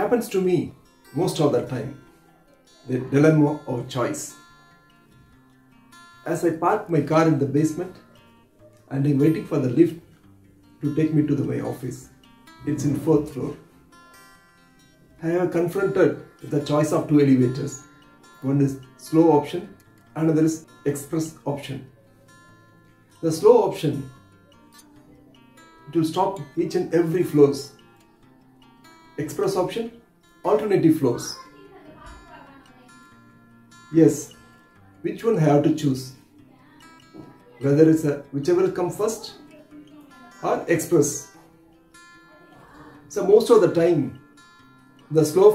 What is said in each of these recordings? happens to me most of the time, the dilemma of choice. As I park my car in the basement and I'm waiting for the lift to take me to my office, it's in 4th floor. I am confronted with the choice of 2 elevators. One is slow option, another is express option. The slow option, it will stop each and every floors. Express option, alternative floors. Yes, which one I have to choose? Whether it's whichever will come first or express. So most of the time, the slow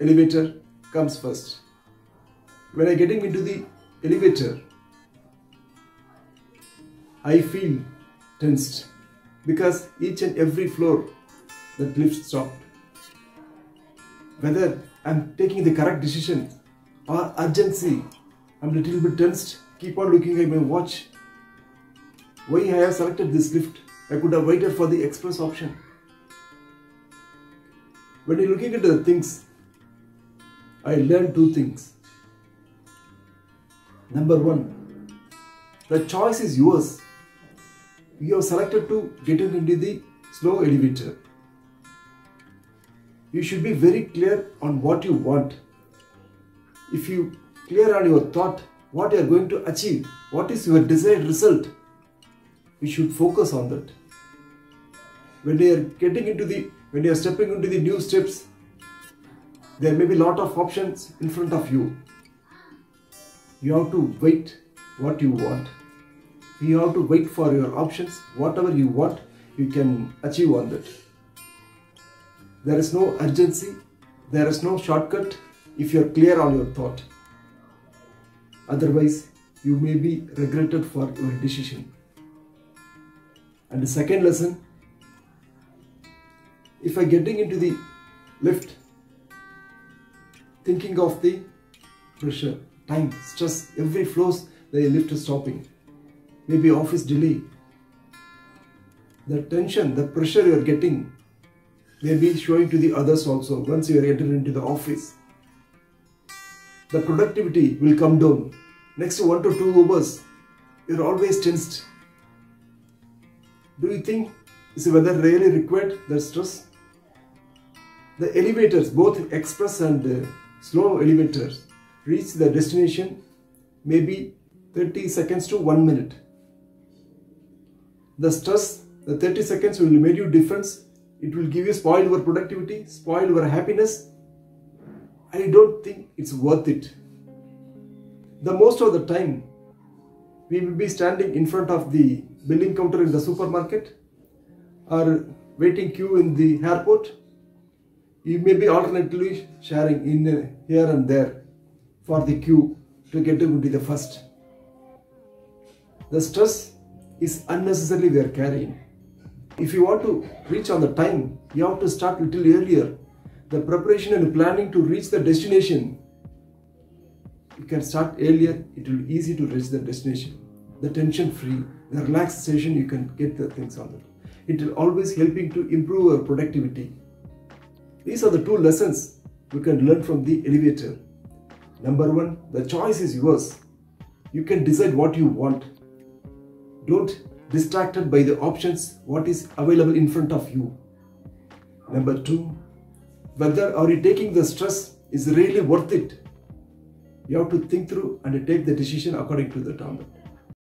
elevator comes first. When I'm getting into the elevator, I feel tensed because each and every floor that lift stopped. Whether I'm taking the correct decision or urgency, I'm a little bit tensed, keep on looking at my watch. Why I have selected this lift? I could have waited for the express option. When you're looking into the things, I learned 2 things. Number 1, the choice is yours. You have selected to get into the slow elevator. You should be very clear on what you want. If you clear on your thought, what you are going to achieve, what is your desired result, you should focus on that. When you are stepping into the new steps, there may be lot of options in front of you. You have to wait what you want. You have to wait for your options. Whatever you want, you can achieve on that. There is no urgency. There is no shortcut if you are clear on your thought. Otherwise, you may be regretted for your decision. And the second lesson, if I'm getting into the lift, thinking of the pressure, time, stress, every flows, the lift is stopping. Maybe office delay. The tension, the pressure you are getting, may be showing to the others also once you are entering into the office. The productivity will come down. Next 1 to 2 hours, you're always tensed. Do you think is whether really required the stress? The elevators, both express and slow elevators, reach the destination maybe 30 seconds to 1 minute. The stress, the 30 seconds will make you difference. It will give you spoil your productivity, spoil your happiness. I don't think it's worth it. The most of the time, we will be standing in front of the billing counter in the supermarket or waiting queue in the airport. You may be alternately sharing in here and there for the queue to get to the first. The stress is unnecessarily we are carrying. If you want to reach on the time, you have to start little earlier. The preparation and planning to reach the destination, you can start earlier. It will be easy to reach the destination. The tension free, the relaxation, you can get the things on it. It will always helping to improve our productivity. These are the 2 lessons you can learn from the elevator. Number 1, the choice is yours. You can decide what you want. Don't distracted by the options what is available in front of you. Number 2, whether are you taking the stress is really worth it. You have to think through and take the decision according to the term.